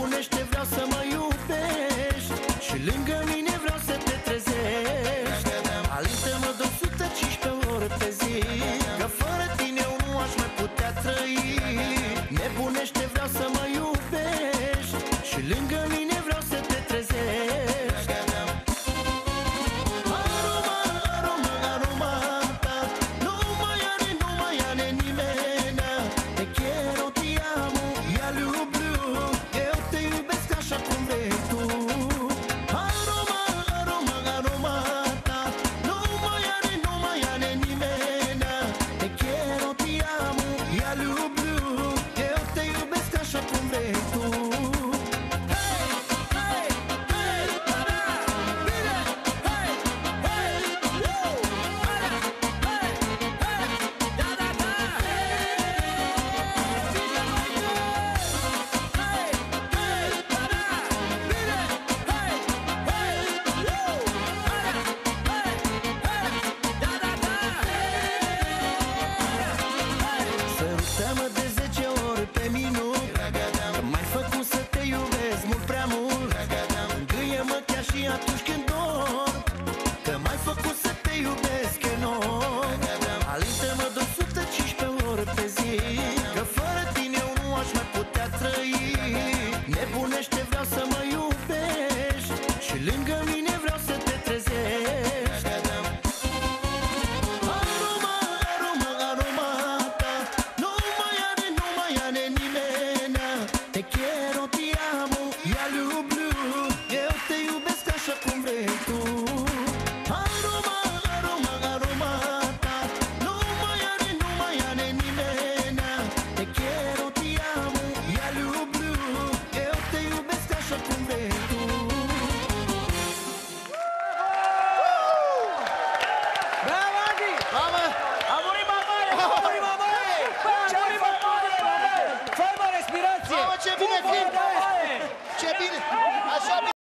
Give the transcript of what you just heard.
nebunește, vreau să mă iubești și lângă mine vreau să te trezești. Alintă-mă de 115 ore pe zi, că fără tine eu nu aș mai putea trăi. Nebunește, vreau să mă iubești și lângă mine vreau să te trezești. Ce bine, așa bine!